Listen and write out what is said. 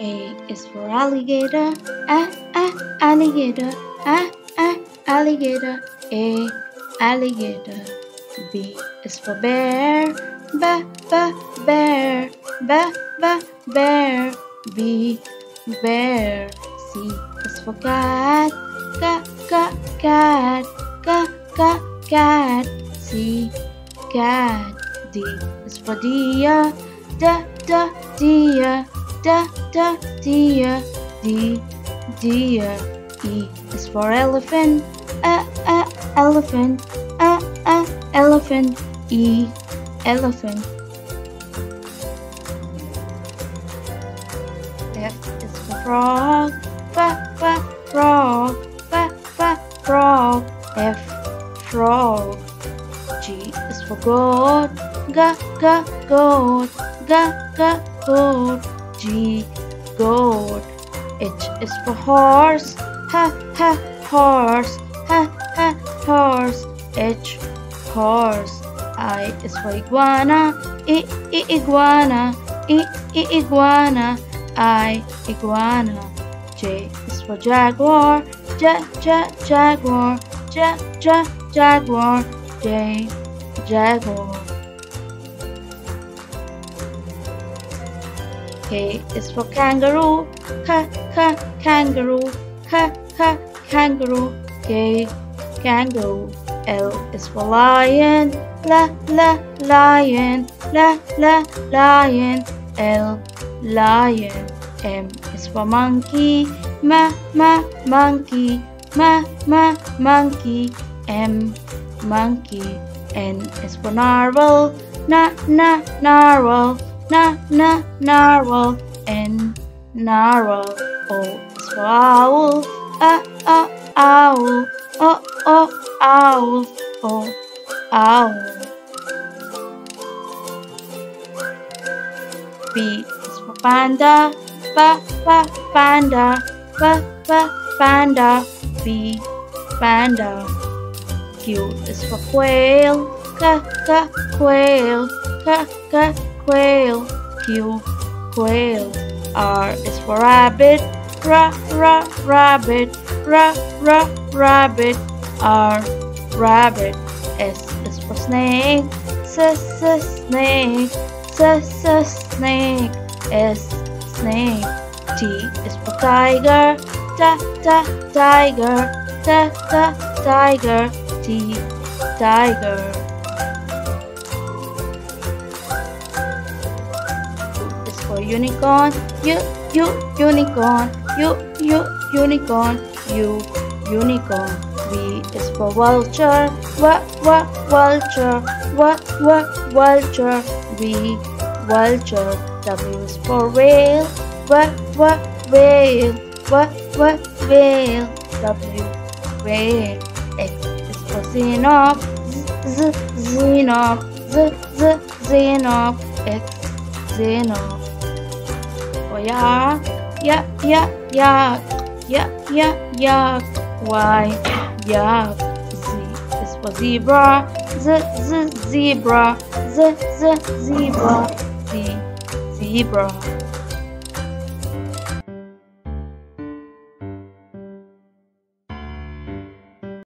A is for alligator, alligator, alligator, A, alligator. B is for bear, bear, bear, B, bear. C is for cat, cat, cat, C, cat. D is for deer, deer, deer, D, deer. E is for elephant, elephant, elephant, E, elephant. F is for frog, frog, frog, F, frog. G is for goat, goat, goat, G, goat. H is for horse, horse, horse, H, horse. I is for iguana, iguana, iguana, I, iguana. J is for jaguar, jaguar, jaguar, J, jaguar. K is for kangaroo, kangaroo, kangaroo, K, kangaroo. L is for lion, lion, lion, L, lion. M is for monkey, monkey, monkey, M, monkey. N is for narwhal, narwhal, narwhal, N, narwhal. O is for owl, owl, owl, O, owl. P is for panda, panda, panda, P, panda. Q is for quail, quail, quail, Q, quail. R is for rabbit, rabbit, rabbit, R, rabbit. S is for snake, snake, snake, S, snake. T is for tiger, tiger, tiger, T, tiger. U is for unicorn, unicorn, unicorn, U, unicorn. V is for vulture, vulture, vulture, V, vulture. W is for whale, whale, whale, W, whale. X is for xenop, xenop, xenop, X, xenop. For yak, yak, yak, Y, yak. Z is for zebra, zebra, zebra, Z, zebra.